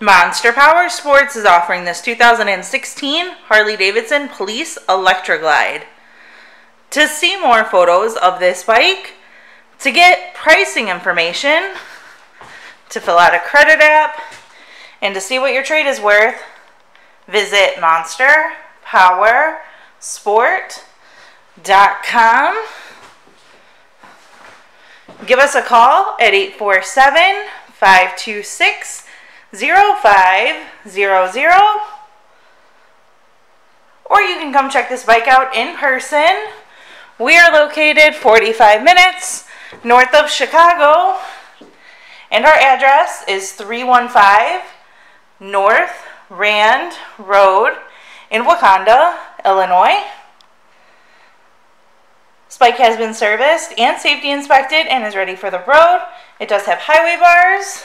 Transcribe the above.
Monster Powersports is offering this 2016 Harley-Davidson Police Electra Glide. To see more photos of this bike, to get pricing information, to fill out a credit app, and to see what your trade is worth, visit monsterpowersport.com. Give us a call at 847-526-0500 or you can come check this bike out in person. We are located 45 minutes north of Chicago, and our address is 315 North Rand Road in Wauconda, Illinois. This bike has been serviced and safety inspected and is ready for the road. It does have highway bars.